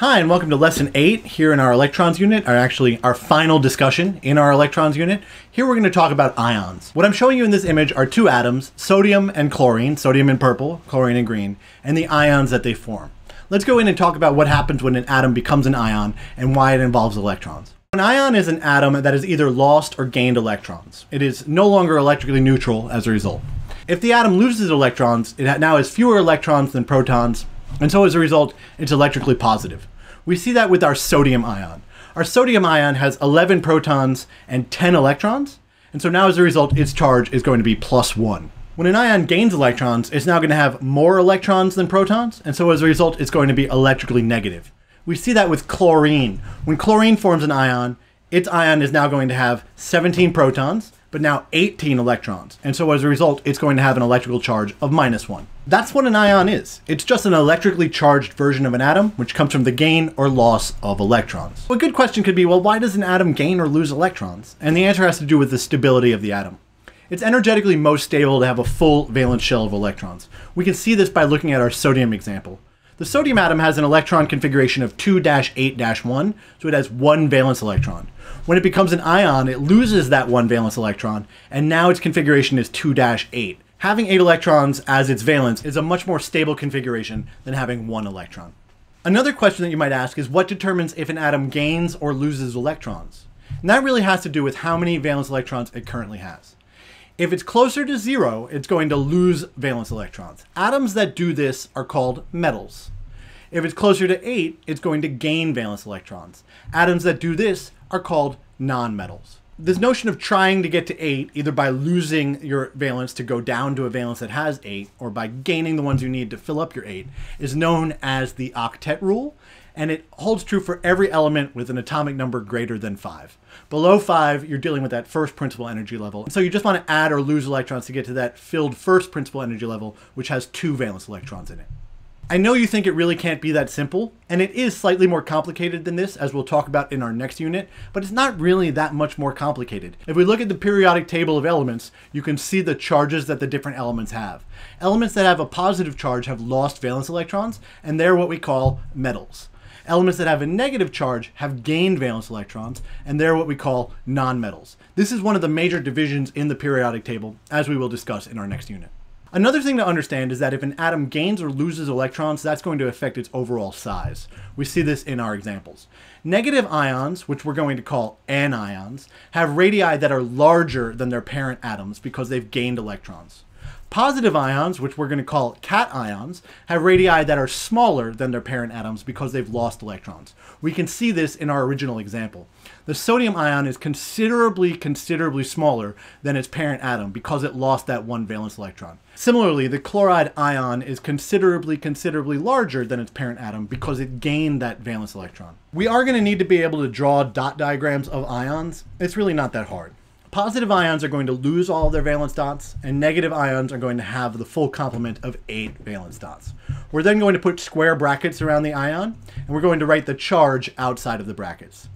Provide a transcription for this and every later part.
Hi, and welcome to Lesson 8 here in our Electrons unit, or actually our final discussion in our Electrons unit. Here we're going to talk about ions. What I'm showing you in this image are two atoms, sodium and chlorine, sodium in purple, chlorine in green, and the ions that they form. Let's go in and talk about what happens when an atom becomes an ion and why it involves electrons. An ion is an atom that has either lost or gained electrons. It is no longer electrically neutral as a result. If the atom loses electrons, it now has fewer electrons than protons, and so as a result, it's electrically positive. We see that with our sodium ion. Our sodium ion has 11 protons and 10 electrons, and so now as a result, its charge is going to be +1. When an ion gains electrons, it's now going to have more electrons than protons, and so as a result, it's going to be electrically negative. We see that with chlorine. When chlorine forms an ion, its ion is now going to have 17 protons, but now 18 electrons. And so as a result, it's going to have an electrical charge of -1. That's what an ion is. It's just an electrically charged version of an atom, which comes from the gain or loss of electrons. A good question could be, well, why does an atom gain or lose electrons? And the answer has to do with the stability of the atom. It's energetically most stable to have a full valence shell of electrons. We can see this by looking at our sodium example. The sodium atom has an electron configuration of 2-8-1, so it has one valence electron. When it becomes an ion, it loses that one valence electron, and now its configuration is 2-8. Having 8 electrons as its valence is a much more stable configuration than having one electron. Another question that you might ask is what determines if an atom gains or loses electrons? And that really has to do with how many valence electrons it currently has. If it's closer to 0, it's going to lose valence electrons. Atoms that do this are called metals. If it's closer to 8, it's going to gain valence electrons. Atoms that do this are called nonmetals. This notion of trying to get to 8, either by losing your valence to go down to a valence that has 8, or by gaining the ones you need to fill up your 8, is known as the octet rule, and it holds true for every element with an atomic number greater than 5. Below 5, you're dealing with that first principal energy level, and so you just want to add or lose electrons to get to that filled first principal energy level, which has 2 valence electrons in it. I know you think it really can't be that simple, and it is slightly more complicated than this, as we'll talk about in our next unit, but it's not really that much more complicated. If we look at the periodic table of elements, you can see the charges that the different elements have. Elements that have a positive charge have lost valence electrons, and they're what we call metals. Elements that have a negative charge have gained valence electrons, and they're what we call nonmetals. This is one of the major divisions in the periodic table, as we will discuss in our next unit. Another thing to understand is that if an atom gains or loses electrons, that's going to affect its overall size. We see this in our examples. Negative ions, which we're going to call anions, have radii that are larger than their parent atoms because they've gained electrons. Positive ions, which we're going to call cations, have radii that are smaller than their parent atoms because they've lost electrons. We can see this in our original example. The sodium ion is considerably smaller than its parent atom because it lost that one valence electron. Similarly, the chloride ion is considerably larger than its parent atom because it gained that valence electron. We are going to need to be able to draw dot diagrams of ions. It's really not that hard. Positive ions are going to lose all of their valence dots, and negative ions are going to have the full complement of 8 valence dots. We're then going to put square brackets around the ion, and we're going to write the charge outside of the brackets.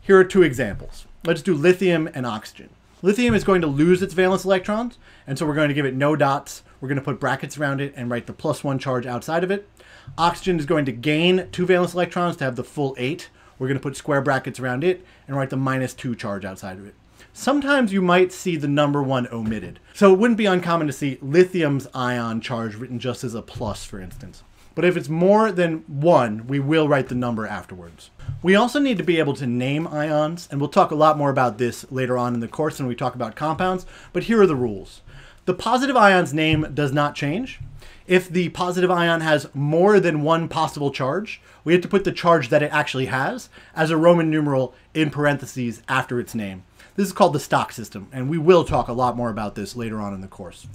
Here are two examples. Let's do lithium and oxygen. Lithium is going to lose its valence electrons, and so we're going to give it no dots. We're going to put brackets around it and write the +1 charge outside of it. Oxygen is going to gain 2 valence electrons to have the full 8. We're going to put square brackets around it and write the -2 charge outside of it. Sometimes you might see the number 1 omitted. So it wouldn't be uncommon to see lithium's ion charge written just as a plus, for instance. But if it's more than 1, we will write the number afterwards. We also need to be able to name ions, and we'll talk a lot more about this later on in the course when we talk about compounds, but here are the rules. The positive ion's name does not change. If the positive ion has more than 1 possible charge, we have to put the charge that it actually has as a Roman numeral in parentheses after its name. This is called the Stock system, and we will talk a lot more about this later on in the course.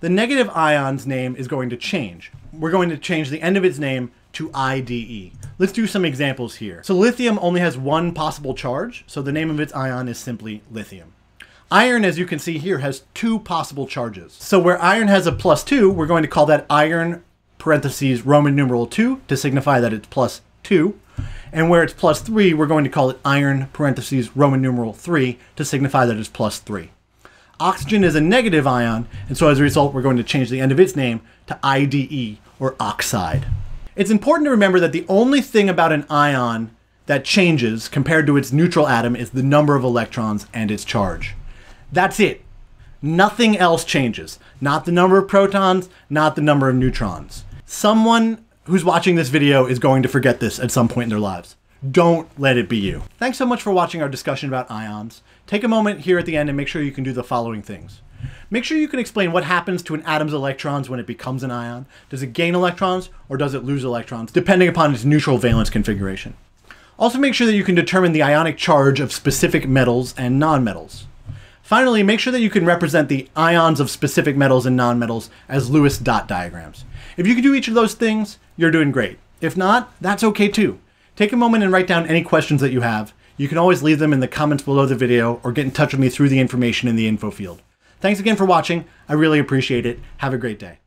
The negative ion's name is going to change. We're going to change the end of its name to IDE. Let's do some examples here. So lithium only has 1 possible charge, so the name of its ion is simply lithium. Iron, as you can see here, has 2 possible charges. So where iron has a +2, we're going to call that iron (Roman numeral 2) to signify that it's +2. And where it's +3, we're going to call it iron (Roman numeral 3) to signify that it's +3. Oxygen is a negative ion, and so as a result, we're going to change the end of its name to IDE, or oxide. It's important to remember that the only thing about an ion that changes compared to its neutral atom is the number of electrons and its charge. That's it. Nothing else changes. Not the number of protons, not the number of neutrons. Someone who's watching this video is going to forget this at some point in their lives. Don't let it be you. Thanks so much for watching our discussion about ions. Take a moment here at the end and make sure you can do the following things. Make sure you can explain what happens to an atom's electrons when it becomes an ion. Does it gain electrons or does it lose electrons, depending upon its neutral valence configuration? Also make sure that you can determine the ionic charge of specific metals and nonmetals. Finally, make sure that you can represent the ions of specific metals and nonmetals as Lewis dot diagrams. If you can do each of those things, you're doing great. If not, that's okay too. Take a moment and write down any questions that you have. You can always leave them in the comments below the video or get in touch with me through the information in the info field. Thanks again for watching. I really appreciate it. Have a great day.